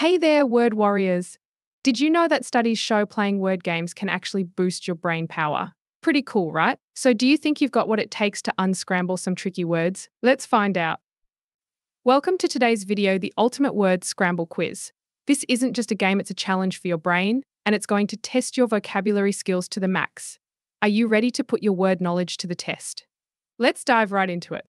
Hey there, word warriors. Did you know that studies show playing word games can actually boost your brain power? Pretty cool, right? So do you think you've got what it takes to unscramble some tricky words? Let's find out. Welcome to today's video, the Ultimate Word Scramble Quiz. This isn't just a game, it's a challenge for your brain, and it's going to test your vocabulary skills to the max. Are you ready to put your word knowledge to the test? Let's dive right into it.